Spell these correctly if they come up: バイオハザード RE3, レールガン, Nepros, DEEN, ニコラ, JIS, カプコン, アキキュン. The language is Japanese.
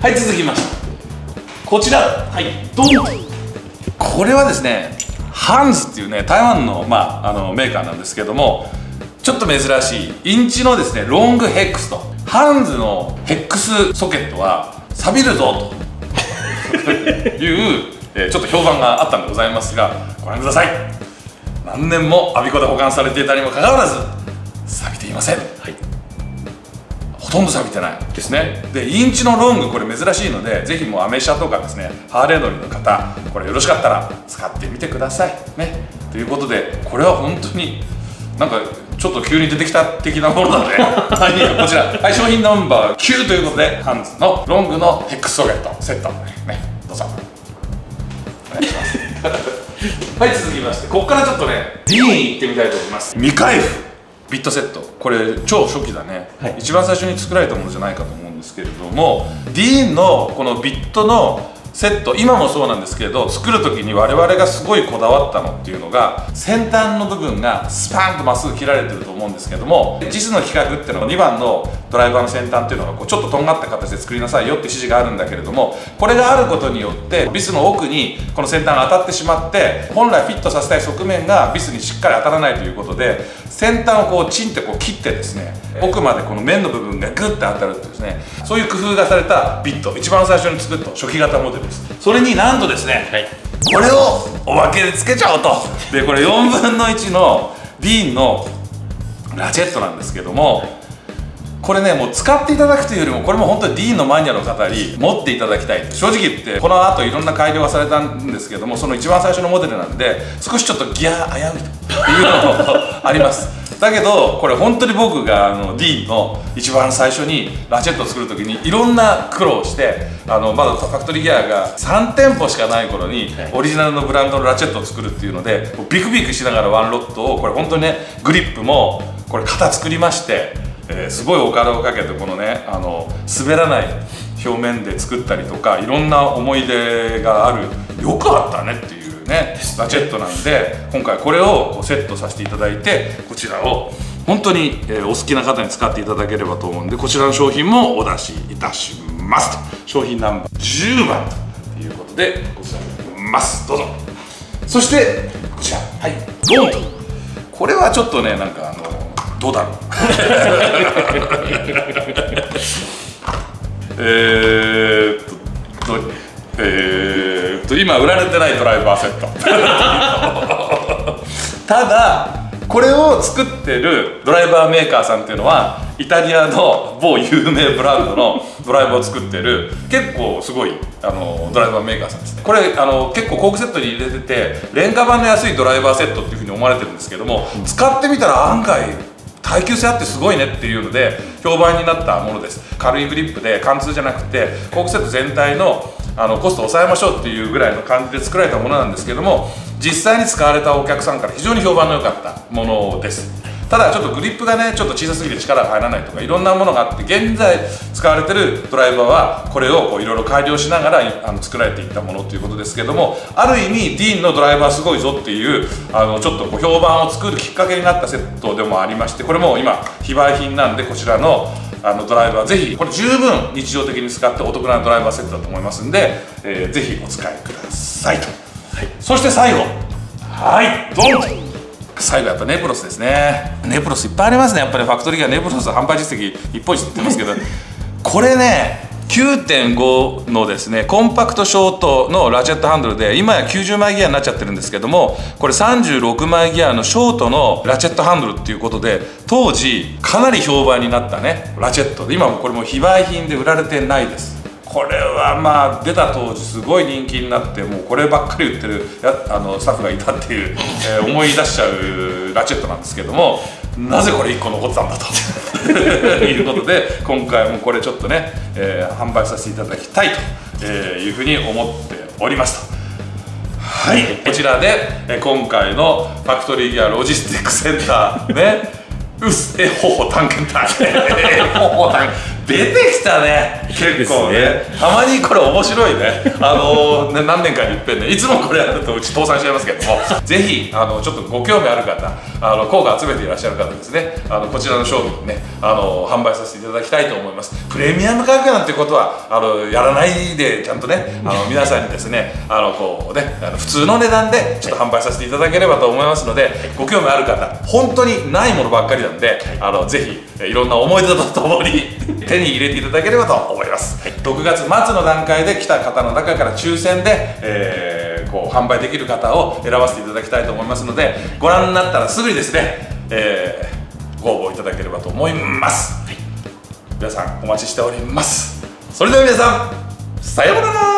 はい、続きましてこちら、はい、ドン。これはですね、ハンズっていうね、台湾の、メーカーなんですけども、ちょっと珍しいインチのですねロングヘックスとハンズのヘックスソケットは錆びるぞというちょっと評判があったんでございますが、ご覧ください。何年もアビコで保管されていたにもかかわらず錆びていません。はい、ほとんど錆びてないですね。でインチのロング、これ珍しいので、ぜひもうアメ車とかですねハーレー乗りの方、これよろしかったら使ってみてくださいね。ということで、これは本当になんかちょっと急に出てきた的なものなのではい、こちら、はい、商品ナンバー9ということで、ハンズのロングのヘックスソケットセットね、どうぞお願いしますはい、続きまして、ここからちょっとねDEEN行ってみたいと思います。未開封ビットセット、これ超初期だね、はい、一番最初に作られたものじゃないかと思うんですけれども、DEENのこのビットのセット、今もそうなんですけど、作る時に我々がすごいこだわったのっていうのが、先端の部分がスパーンとまっすぐ切られてると思うんですけども、 JIS の規格っていうのは2番のドライバーの先端っていうのがこうちょっととんがった形で作りなさいよって指示があるんだけれども、これがあることによってビスの奥にこの先端が当たってしまって、本来フィットさせたい側面がビスにしっかり当たらないということで、先端をこうチンってこう切ってですね、奥までこの面の部分がグッて当たるっていうですね、そういう工夫がされたビット、一番最初に作った初期型モデル。それになんとですね、はい、これをおまけでつけちゃおうと。でこれ4分の1のDEENのラジェットなんですけども、これね、もう使っていただくというよりも、これも本当にDEENのマニアの方に持っていただきたい。正直言ってこの後いろんな改良がされたんですけども、その一番最初のモデルなんで少しちょっとギア危ういというのもありますだけど、これ本当に僕がDEENの一番最初にラチェットを作る時にいろんな苦労して、まだファクトリーギアが3店舗しかない頃にオリジナルのブランドのラチェットを作るっていうので、ビクビクしながらワンロットを、これ本当にね、グリップもこれ型作りまして、すごいお金をかけてこのね、滑らない表面で作ったりとか、いろんな思い出がある、よくあったねっていう。ね、ラチェットなんで、今回これをこうセットさせていただいて、こちらを本当にお好きな方に使っていただければと思うんで、こちらの商品もお出しいたしますと。商品ナンバー10番ということでございます。どうぞ。そしてこちら、はい、ドンと。これはちょっとね、なんかどうだろう今売られてないドライバーセットただこれを作ってるドライバーメーカーさんっていうのは、イタリアの某有名ブランドのドライバーを作ってる結構すごいドライバーメーカーさんですね。これ結構工具セットに入れてて、廉価版の安いドライバーセットっていうふうに思われてるんですけども、使ってみたら案外耐久性あってすごいねっていうので評判になったものです。軽いグリップで貫通じゃなくて、工具セット全体のコストを抑えましょうっていうぐらいの感じで作られたものなんですけども、実際に使われたお客さんから非常に評判の良かったものです。ただちょっとグリップがね、ちょっと小さすぎて力が入らないとか、いろんなものがあって、現在使われてるドライバーはこれをこういろいろ改良しながら作られていったものということですけども、ある意味DEENのドライバーすごいぞっていうちょっとこう評判を作るきっかけになったセットでもありまして、これも今非売品なんで、こちらのドライバー、ぜひこれ十分日常的に使ってお得なドライバーセットだと思いますんで、ぜひお使いくださいと。はい、そして最後、はい、ドン。最後やっぱネプロスですね。ネプロスいっぱいありますね。やっぱりファクトリーがネプロス販売実績一本一ってますけどこれね 9.5 のですねコンパクトショートのラチェットハンドルで、今や90枚ギアになっちゃってるんですけども、これ36枚ギアのショートのラチェットハンドルっていうことで、当時かなり評判になったねラチェットで、今もこれも非売品で売られてないです。これはまあ出た当時すごい人気になって、もうこればっかり売ってるスタッフがいたっていう、思い出しちゃうラチェットなんですけども、なぜこれ1個残ってたんだということで、今回もこれちょっとね、販売させていただきたいというふうに思っておりますと。はい、こちらで今回のファクトリーギアロジスティックセンターねうっえほほ探検隊出てきたね、結構ね。たまにこれ面白いね。何年かにいっぺんね、いつもこれやるとうち倒産しちゃいますけども、ぜひちょっとご興味ある方、効果集めていらっしゃる方ですね、こちらの商品ね、販売させていただきたいと思います。プレミアム価格なんてことはやらないで、ちゃんとね、皆さんにですね、こうね、普通の値段でちょっと販売させていただければと思いますので、ご興味ある方、本当にないものばっかりなんで、ぜひいろんな思い出とともに手に入れていただければと思います。6月末の段階で来た方の中から抽選で、こう販売できる方を選ばせていただきたいと思いますので、ご覧になったらすぐにですね、ご応募いただければと思います。皆さんお待ちしております。それでは皆さん、さようなら。